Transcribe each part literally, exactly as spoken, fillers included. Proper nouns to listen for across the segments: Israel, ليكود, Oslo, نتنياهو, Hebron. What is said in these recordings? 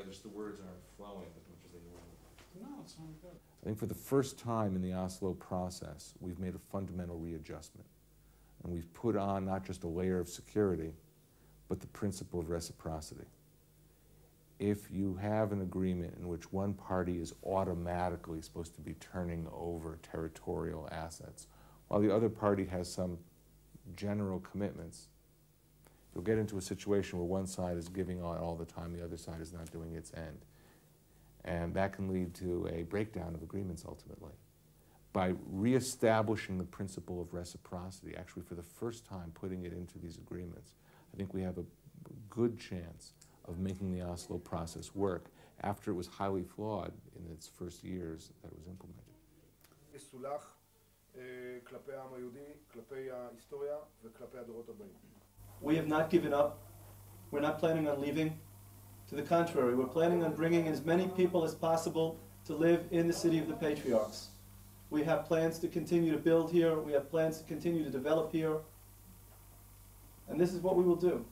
of just the words aren't flowing as much as they normally. No, it's not good. I think for the first time in the Oslo process, we've made a fundamental readjustment. And we've put on not just a layer of security, but the principle of reciprocity. If you have an agreement in which one party is automatically supposed to be turning over territorial assets, while the other party has some general commitments, you'll get into a situation where one side is giving on all the time, the other side is not doing its end. And that can lead to a breakdown of agreements ultimately. By reestablishing the principle of reciprocity, actually for the first time putting it into these agreements, I think we have a good chance of making the Oslo process work after it was highly flawed in its first years that it was implemented. We have not given up. We're not planning on leaving. To the contrary, we're planning on bringing as many people as possible to live in the city of the patriarchs. We have plans to continue to build here. We have plans to continue to develop here. And this is what we will do.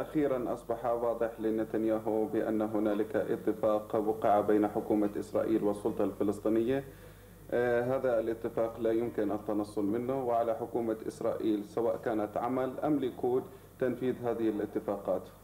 أخيرا أصبح واضح لنتنياهو بأن هنالك اتفاق وقع بين حكومة إسرائيل والسلطة الفلسطينية. هذا الاتفاق لا يمكن التنصل منه، وعلى حكومة إسرائيل سواء كانت عمل أم ليكود تنفيذ هذه الاتفاقات.